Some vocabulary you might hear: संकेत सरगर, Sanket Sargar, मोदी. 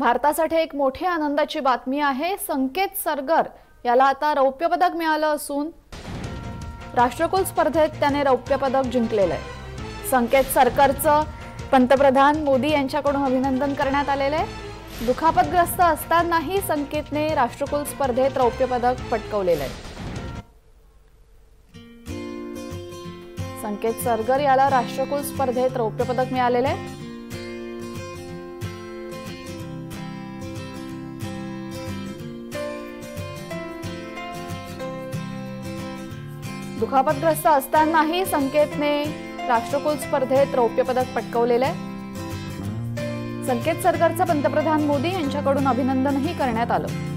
भारतासाठी एक मोठी आनंदाची बातमी आहे। संकेत सरगर याला आता रौप्य पदक मिळालं असून राष्ट्रकुल स्पर्धेत त्याने रौप्य पदक जिंकलेलं आहे। संकेत सरगरचं पंतप्रधान मोदी यांच्याकडून अभिनंदन करण्यात आलेलं आहे। दुखापतग्रस्त असतानाही संकेतने राष्ट्रकुल स्पर्धेत रौप्य पदक पटकावलेलं आहे। संकेत सरगर याला राष्ट्रकुल स्पर्धेत रौप्य पदक मिळालेलं आहे। दुखापतग्रस्त असतानाही संकेतने राष्ट्रकुल स्पर्धेत रौप्य पदक पटकावलेलं आहे। संकेत सरगरचं पंतप्रधान मोदी यांच्याकडून अभिनंदनही करण्यात आलं।